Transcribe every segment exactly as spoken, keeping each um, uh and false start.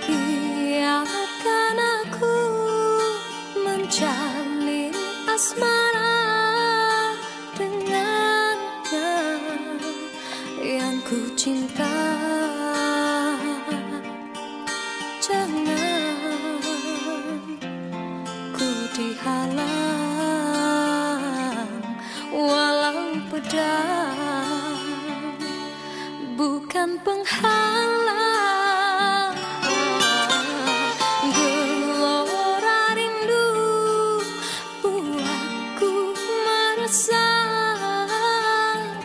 Biarkan aku menjalin asmara dengannya yang ku cinta. Jangan ku dihalang walau pedang, bukan penghalang.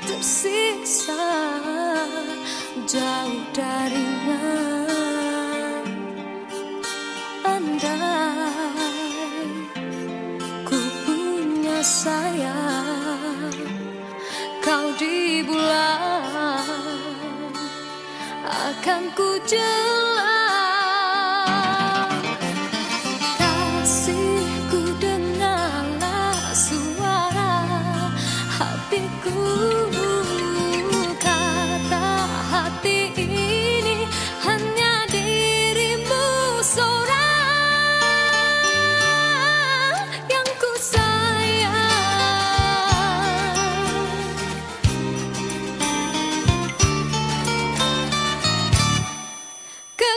Tersiksa jauh darinya, andai ku punya sayang, kau di bulan akan ku jelaskan. Kata hati ini hanya dirimu seorang yang ku sayang. Ke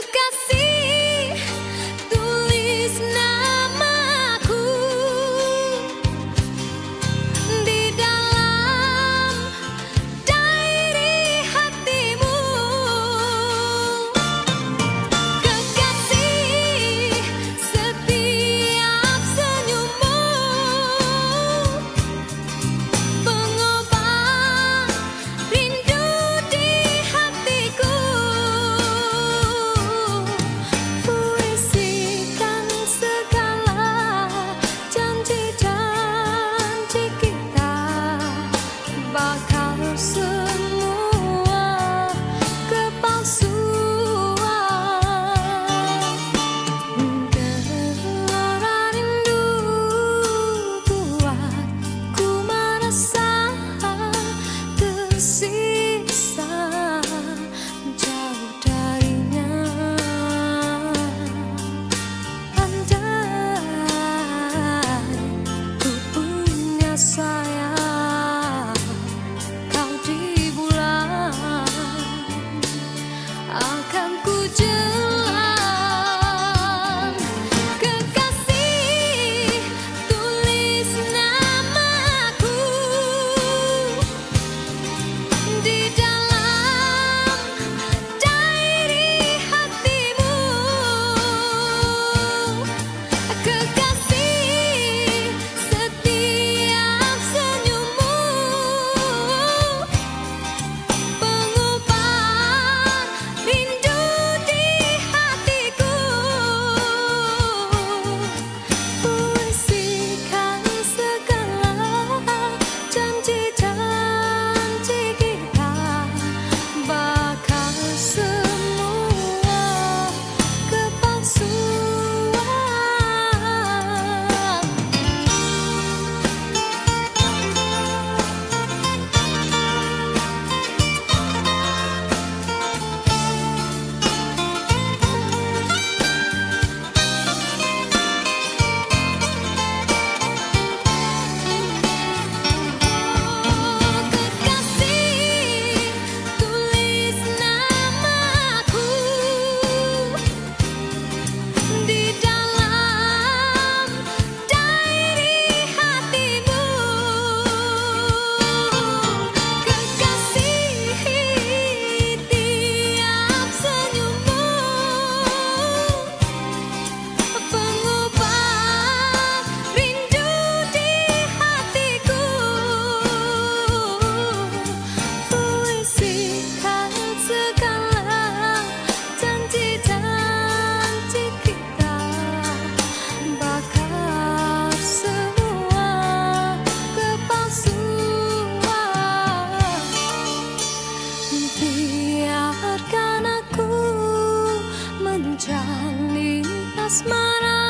asmara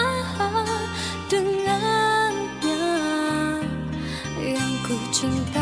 dengannya yang ku cinta.